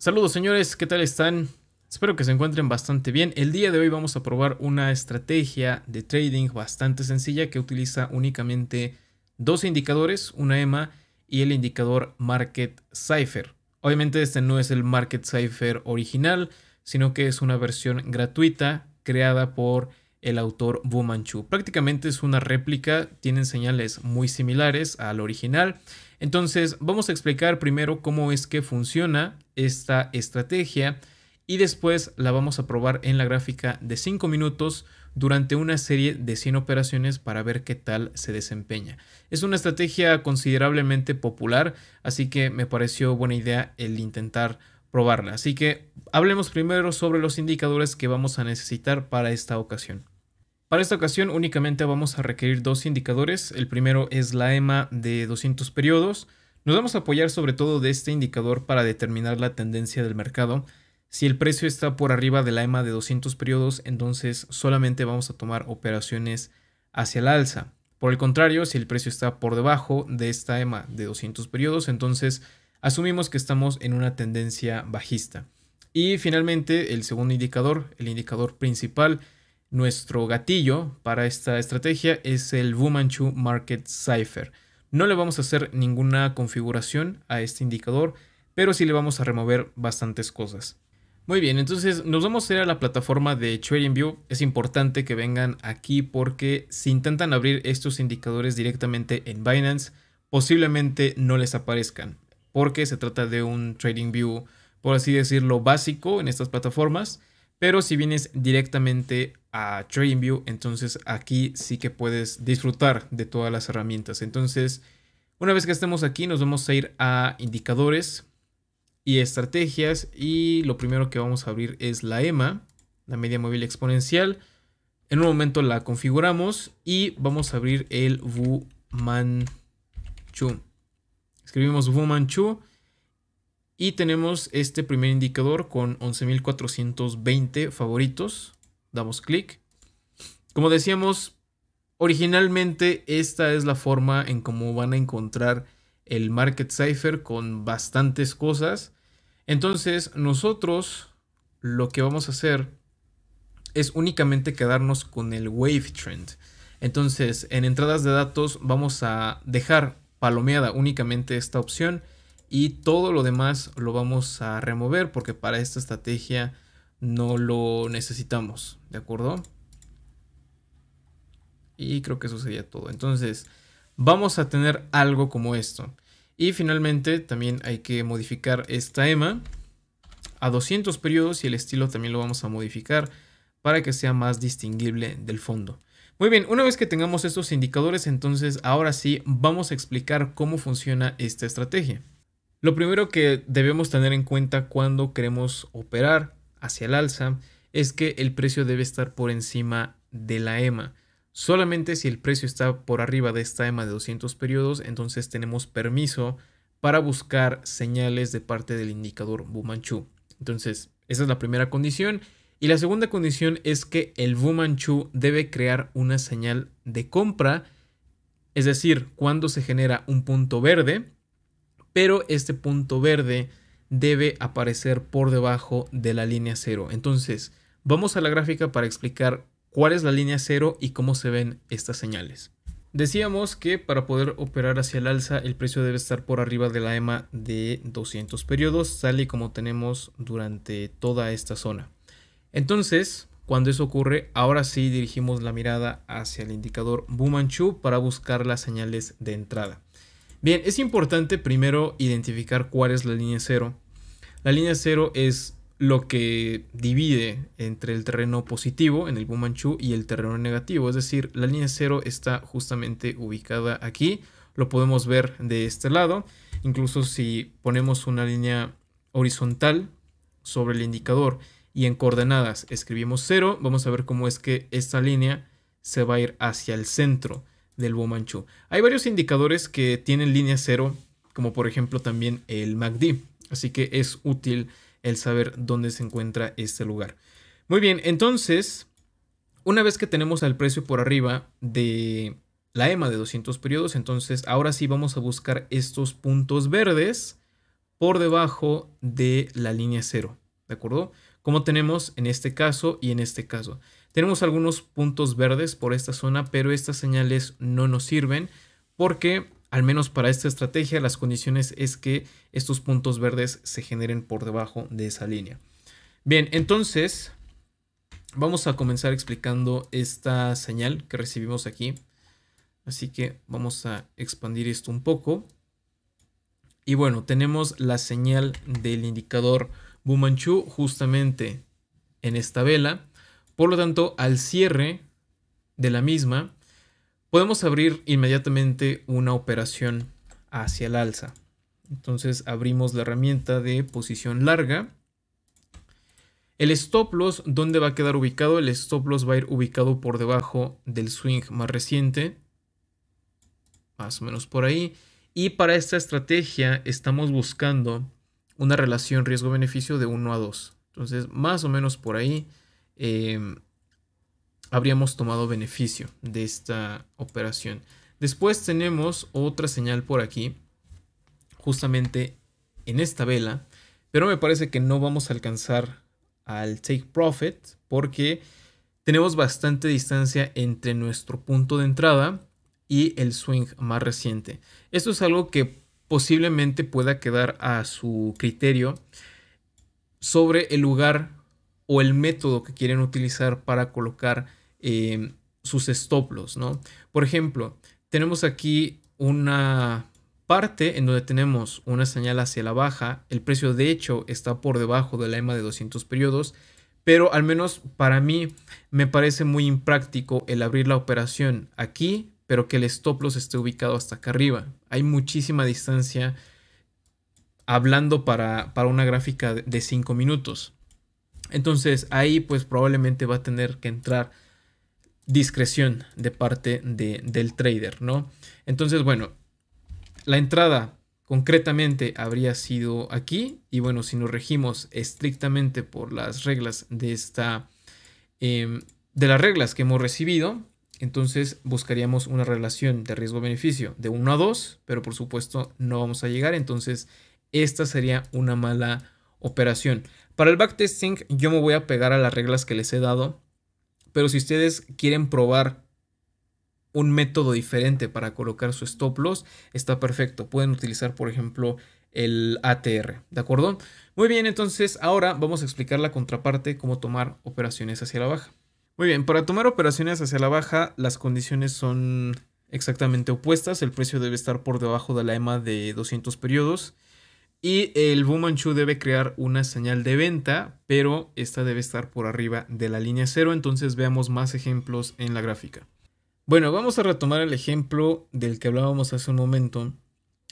Saludos señores, ¿qué tal están? Espero que se encuentren bastante bien. El día de hoy vamos a probar una estrategia de trading bastante sencilla que utiliza únicamente dos indicadores, una EMA y el indicador Market Cipher. Obviamente este no es el Market Cipher original, sino que es una versión gratuita creada por el autor VuManChu. Prácticamente es una réplica, tienen señales muy similares al original. Entonces vamos a explicar primero cómo es que funciona esta estrategia y después la vamos a probar en la gráfica de 5 minutos durante una serie de 100 operaciones para ver qué tal se desempeña. Es una estrategia considerablemente popular, así que me pareció buena idea el intentar probarla. Así que hablemos primero sobre los indicadores que vamos a necesitar para esta ocasión. Para esta ocasión únicamente vamos a requerir dos indicadores. El primero es la EMA de 200 periodos. Nos vamos a apoyar sobre todo de este indicador para determinar la tendencia del mercado. Si el precio está por arriba de la EMA de 200 periodos, entonces solamente vamos a tomar operaciones hacia el alza. Por el contrario, si el precio está por debajo de esta EMA de 200 periodos, entonces asumimos que estamos en una tendencia bajista. Y finalmente el segundo indicador, el indicador principal, nuestro gatillo para esta estrategia es el VuManChu Market Cipher. No le vamos a hacer ninguna configuración a este indicador, pero sí le vamos a remover bastantes cosas. Muy bien, entonces nos vamos a ir a la plataforma de TradingView. Es importante que vengan aquí porque si intentan abrir estos indicadores directamente en Binance, posiblemente no les aparezcan, porque se trata de un TradingView, por así decirlo, básico en estas plataformas. Pero si vienes directamente a TradingView, entonces aquí sí que puedes disfrutar de todas las herramientas. Entonces, una vez que estemos aquí, nos vamos a ir a indicadores y estrategias. Y lo primero que vamos a abrir es la EMA, la media móvil exponencial. En un momento la configuramos y vamos a abrir el VuManChu. Escribimos VuManChu y tenemos este primer indicador con 11.420 favoritos. Damos clic. Como decíamos, originalmente esta es la forma en cómo van a encontrar el Market Cipher con bastantes cosas. Entonces nosotros lo que vamos a hacer es únicamente quedarnos con el WaveTrend. Entonces en entradas de datos vamos a dejar palomeada únicamente esta opción y todo lo demás lo vamos a remover porque para esta estrategia no lo necesitamos, ¿de acuerdo? Y creo que eso sería todo. Entonces vamos a tener algo como esto. Y finalmente también hay que modificar esta EMA a 200 periodos y el estilo también lo vamos a modificar para que sea más distinguible del fondo. Muy bien, una vez que tengamos estos indicadores, entonces ahora sí vamos a explicar cómo funciona esta estrategia. Lo primero que debemos tener en cuenta cuando queremos operar hacia el alza es que el precio debe estar por encima de la EMA. Solamente si el precio está por arriba de esta EMA de 200 periodos, entonces tenemos permiso para buscar señales de parte del indicador VuManChu. Entonces, esa es la primera condición. Y la segunda condición es que el VuManChu debe crear una señal de compra, es decir, cuando se genera un punto verde, pero este punto verde debe aparecer por debajo de la línea cero. Entonces, vamos a la gráfica para explicar cuál es la línea cero y cómo se ven estas señales. Decíamos que para poder operar hacia el alza, el precio debe estar por arriba de la EMA de 200 periodos, tal y como tenemos durante toda esta zona. Entonces, cuando eso ocurre, ahora sí dirigimos la mirada hacia el indicador VuManChu para buscar las señales de entrada. Bien, es importante primero identificar cuál es la línea cero. La línea cero es lo que divide entre el terreno positivo en el VuManChu y el terreno negativo. Es decir, la línea cero está justamente ubicada aquí. Lo podemos ver de este lado. Incluso si ponemos una línea horizontal sobre el indicador y en coordenadas escribimos 0, vamos a ver cómo es que esta línea se va a ir hacia el centro del VuManChu. Hay varios indicadores que tienen línea 0, como por ejemplo también el MACD. Así que es útil el saber dónde se encuentra este lugar. Muy bien, entonces, una vez que tenemos al precio por arriba de la EMA de 200 periodos, entonces ahora sí vamos a buscar estos puntos verdes por debajo de la línea cero, ¿de acuerdo? Como tenemos en este caso y en este caso. Tenemos algunos puntos verdes por esta zona, pero estas señales no nos sirven porque, al menos para esta estrategia, las condiciones es que estos puntos verdes se generen por debajo de esa línea. Bien, entonces vamos a comenzar explicando esta señal que recibimos aquí. Así que vamos a expandir esto un poco. Y bueno, tenemos la señal del indicador VuManChu justamente en esta vela. Por lo tanto, al cierre de la misma, podemos abrir inmediatamente una operación hacia el alza. Entonces abrimos la herramienta de posición larga. El stop loss, ¿dónde va a quedar ubicado? El stop loss va a ir ubicado por debajo del swing más reciente, más o menos por ahí. Y para esta estrategia estamos buscando una relación riesgo-beneficio de 1 a 2. Entonces, más o menos por ahí habríamos tomado beneficio de esta operación. Después tenemos otra señal por aquí, justamente en esta vela, pero me parece que no vamos a alcanzar al take profit porque tenemos bastante distancia entre nuestro punto de entrada y el swing más reciente. Esto es algo que posiblemente pueda quedar a su criterio sobre el lugar o el método que quieren utilizar para colocar sus stop loss, ¿no? Por ejemplo, tenemos aquí una parte en donde tenemos una señal hacia la baja. El precio de hecho está por debajo de la EMA de 200 periodos. Pero al menos para mí me parece muy impráctico el abrir la operación aquí, pero que el stop loss esté ubicado hasta acá arriba. Hay muchísima distancia hablando para una gráfica de 5 minutos. Entonces ahí pues probablemente va a tener que entrar discreción de parte del trader, ¿no? Entonces bueno, la entrada concretamente habría sido aquí. Y bueno, si nos regimos estrictamente por las reglas de esta de las reglas que hemos recibido, entonces buscaríamos una relación de riesgo-beneficio de 1 a 2, pero por supuesto no vamos a llegar. Entonces esta sería una mala operación. Para el backtesting yo me voy a pegar a las reglas que les he dado, pero si ustedes quieren probar un método diferente para colocar su stop loss, está perfecto. Pueden utilizar, por ejemplo, el ATR, ¿de acuerdo? Muy bien, entonces ahora vamos a explicar la contraparte, cómo tomar operaciones hacia la baja. Muy bien, para tomar operaciones hacia la baja, las condiciones son exactamente opuestas. El precio debe estar por debajo de la EMA de 200 periodos. Y el VuManChu debe crear una señal de venta, pero esta debe estar por arriba de la línea cero. Entonces veamos más ejemplos en la gráfica. Bueno, vamos a retomar el ejemplo del que hablábamos hace un momento.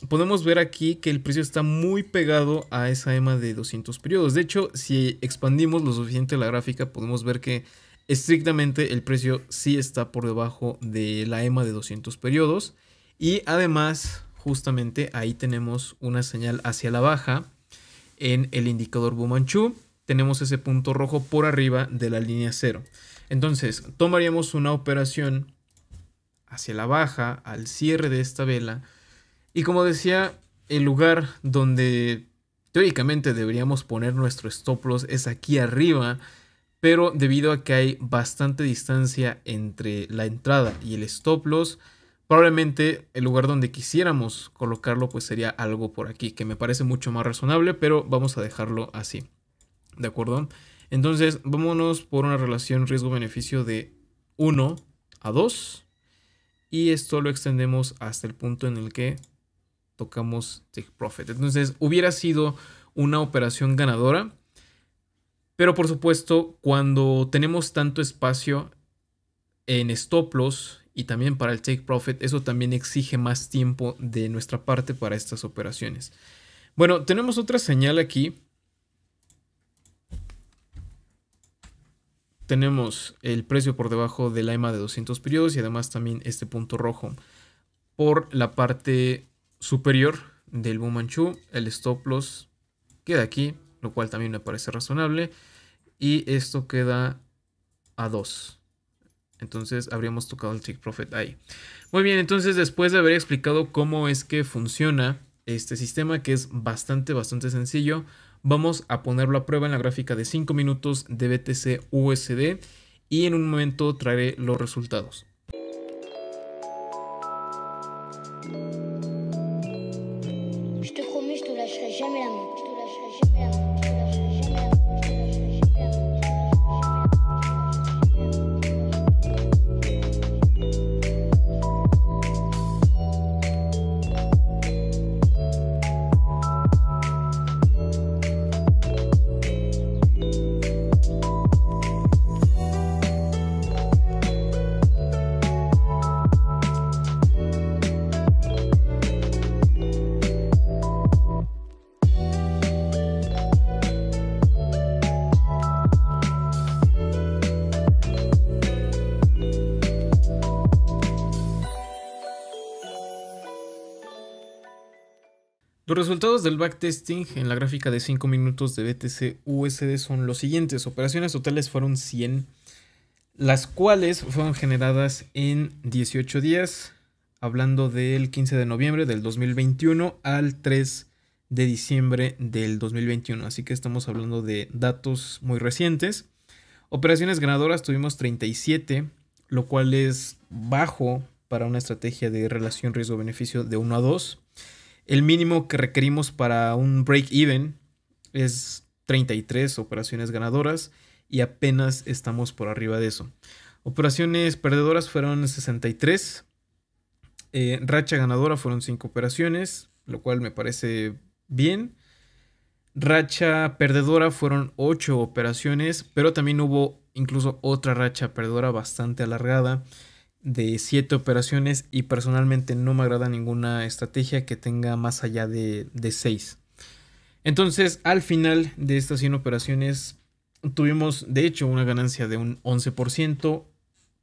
Podemos ver aquí que el precio está muy pegado a esa EMA de 200 periodos. De hecho, si expandimos lo suficiente la gráfica, podemos ver que estrictamente el precio sí está por debajo de la EMA de 200 periodos. Y además, justamente ahí tenemos una señal hacia la baja en el indicador VuManChu. Tenemos ese punto rojo por arriba de la línea cero. Entonces tomaríamos una operación hacia la baja al cierre de esta vela. Y como decía, el lugar donde teóricamente deberíamos poner nuestro stop loss es aquí arriba. Pero debido a que hay bastante distancia entre la entrada y el stop loss, probablemente el lugar donde quisiéramos colocarlo pues sería algo por aquí, que me parece mucho más razonable, pero vamos a dejarlo así, ¿de acuerdo? Entonces vámonos por una relación riesgo-beneficio de 1 a 2 y esto lo extendemos hasta el punto en el que tocamos take profit. Entonces hubiera sido una operación ganadora. Pero por supuesto, cuando tenemos tanto espacio en stop loss y también para el take profit, eso también exige más tiempo de nuestra parte para estas operaciones. Bueno, tenemos otra señal aquí. Tenemos el precio por debajo de la EMA de 200 periodos y además también este punto rojo por la parte superior del VuManChu. El stop loss queda aquí, lo cual también me parece razonable, y esto queda a 2. Entonces habríamos tocado el take profit ahí. Muy bien, entonces después de haber explicado cómo es que funciona este sistema, que es bastante sencillo. Vamos a ponerlo a prueba en la gráfica de 5 minutos de BTC-USD y en un momento traeré los resultados. Los resultados del backtesting en la gráfica de 5 minutos de BTC-USD son los siguientes. Operaciones totales fueron 100, las cuales fueron generadas en 18 días, hablando del 15 de noviembre del 2021 al 3 de diciembre del 2021. Así que estamos hablando de datos muy recientes. Operaciones ganadoras tuvimos 37, lo cual es bajo para una estrategia de relación riesgo-beneficio de 1 a 2. El mínimo que requerimos para un break-even es 33 operaciones ganadoras y apenas estamos por arriba de eso. Operaciones perdedoras fueron 63. Racha ganadora fueron 5 operaciones, lo cual me parece bien. Racha perdedora fueron 8 operaciones, pero también hubo incluso otra racha perdedora bastante alargada de 7 operaciones, y personalmente no me agrada ninguna estrategia que tenga más allá de 6. Entonces, al final de estas 100 operaciones tuvimos de hecho una ganancia de un 11%,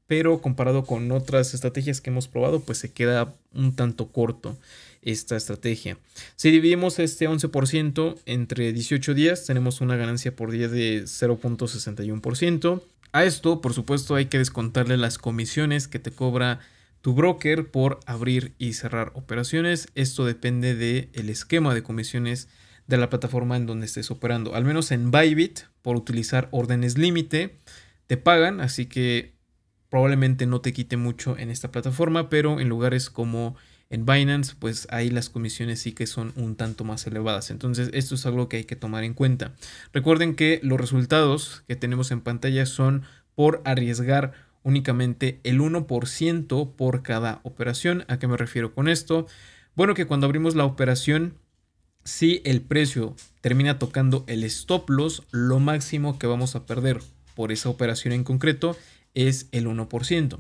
pero comparado con otras estrategias que hemos probado, pues se queda un tanto corto esta estrategia. Si dividimos este 11% entre 18 días, tenemos una ganancia por día de 0.61%. A esto, por supuesto, hay que descontarle las comisiones que te cobra tu broker por abrir y cerrar operaciones. Esto depende del esquema de comisiones de la plataforma en donde estés operando. Al menos en Bybit, por utilizar órdenes límite, te pagan, así que probablemente no te quite mucho en esta plataforma, pero en lugares como en Binance, pues ahí las comisiones sí que son un tanto más elevadas. Entonces esto es algo que hay que tomar en cuenta. Recuerden que los resultados que tenemos en pantalla son por arriesgar únicamente el 1% por cada operación. ¿A qué me refiero con esto? Bueno, que cuando abrimos la operación, si el precio termina tocando el stop loss, lo máximo que vamos a perder por esa operación en concreto es el 1%.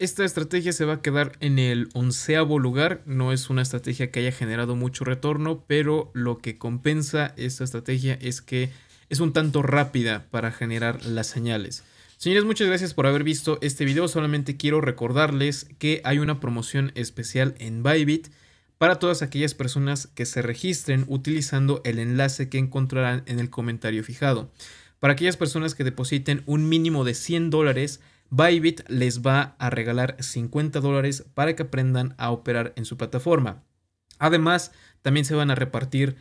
Esta estrategia se va a quedar en el 11avo lugar. No es una estrategia que haya generado mucho retorno, pero lo que compensa esta estrategia es que es un tanto rápida para generar las señales. Señores, muchas gracias por haber visto este video. Solamente quiero recordarles que hay una promoción especial en Bybit para todas aquellas personas que se registren utilizando el enlace que encontrarán en el comentario fijado. Para aquellas personas que depositen un mínimo de $100, Bybit les va a regalar $50 para que aprendan a operar en su plataforma. Además, también se van a repartir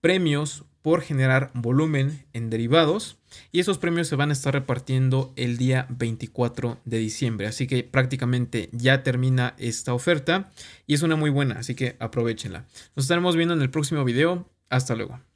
premios por generar volumen en derivados, y esos premios se van a estar repartiendo el día 24 de diciembre. Así que prácticamente ya termina esta oferta y es una muy buena, así que aprovéchenla. Nos estaremos viendo en el próximo video. Hasta luego.